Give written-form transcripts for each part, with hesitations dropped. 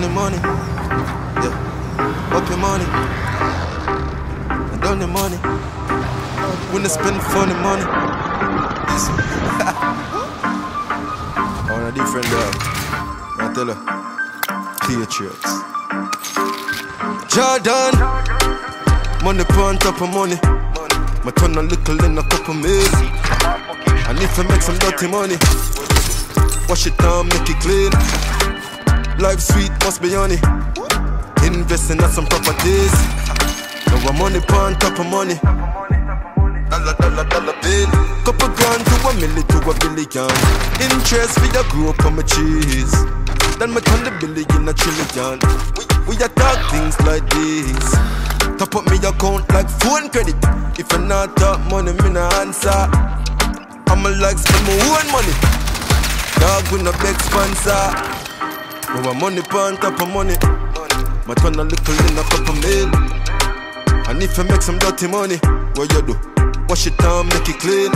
the money, yeah. Up your money, I done the money. When I spend funny money, on a different level. I tell her, Tea Trix, Jordan, money pon top of money. My turn a little in a couple mil. I need to make some dirty money. Wash it down, make it clean. Life sweet, must be honey. Investing in some properties. Now I'm money pon top of money. Dollar bill. Couple grand to a milli to a billion. Interest for your grow up on my cheese. Then my turn the billion in a trillion. We attack things like this. Top up me account like phone credit. If I not talk money, me no answer. I'ma like spend my own money. Dog with no big sponsor. No money pon top of money. My turn a little in a couple mil. And if I make some dirty money, what you do? Wash it down, make it clean.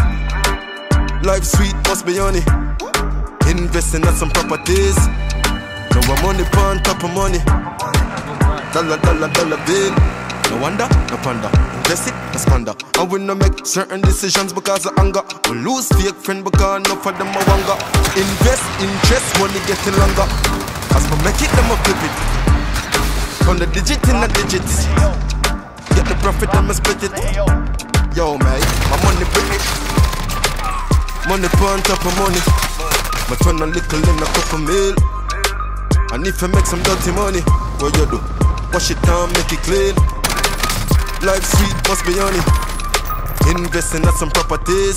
Life sweet, must be honey. Investing in some properties. No money pon top of money. Dollar bill. No wonder, no ponder. Invest it, no squander. I will not make certain decisions because of anger. I lose fake friend because enough of them I wanger. Invest, interest, money getting longer. As we make it, I'ma flip it. Turn the digit in the digits. Get the profit, I'ma split it. Yo, man, my money bring it. Money pon top of money. My turn a little in a couple mil. And if I make some dirty money, what you do? Wash it down, make it clean. Life sweet, must be honey. Investing in some properties.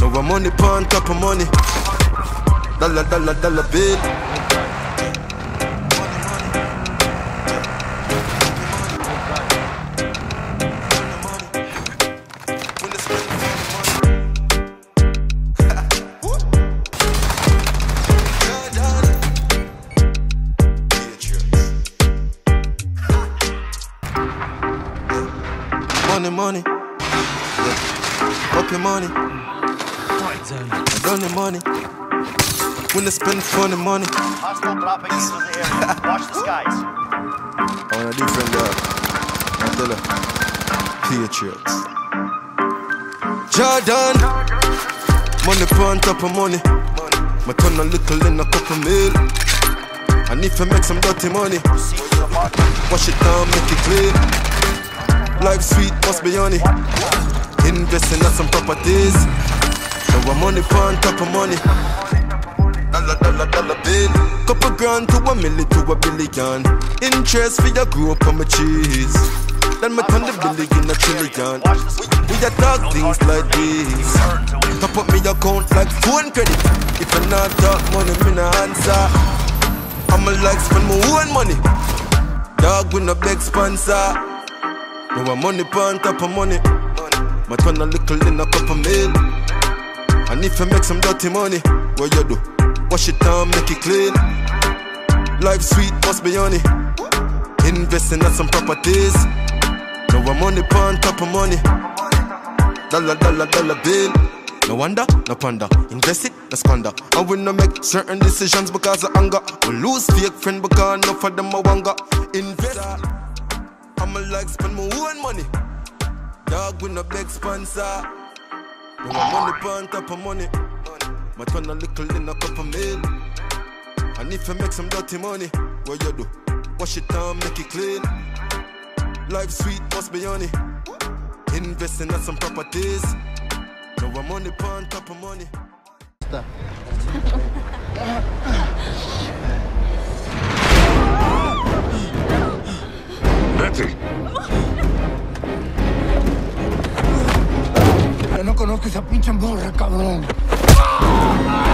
No money pon top of money. Dollar bill. Money, yeah. Up your money, I done the money. When I spend funny money, watch the skies. On a different level, I tell her, Tea Trix, Jordan, money pon top of money. My turn a little in a couple mil. And if I make some dirty money, wash it down, make it clean. Life sweet, must be honey. Investing in some properties. No money pon top of money. Dollar bill. Couple grand to a milli to a billion. Interest for your grow up on my cheese. Then my turn the billion in a trillion. We attack things like this. Top up me account like phone credit. If I not talk money, me no answer. I'ma like spend my own money. Dog with no big sponsor. No money pon top of money. My turn a little in a couple mil. And if I make some dirty money, what you do? Wash it down, make it clean. Life sweet, must be honey. Investing in some properties. No money pon top of money. Dollar bill. No wonder, no ponder. Invest it, no squander. I will not make certain decisions because of anger. I lose fake friend because enough of them I wanger. Invest. I'ma like spend my own money. Dog with no big sponsor. No money pon top of money. My turn a little in a couple mil. And if I make some dirty money, what you do? Wash it down, make it clean. Life sweet, must be honey. Investing in some properties. No money pon top of money. Yo no conozco esa pinche morra, cabrón.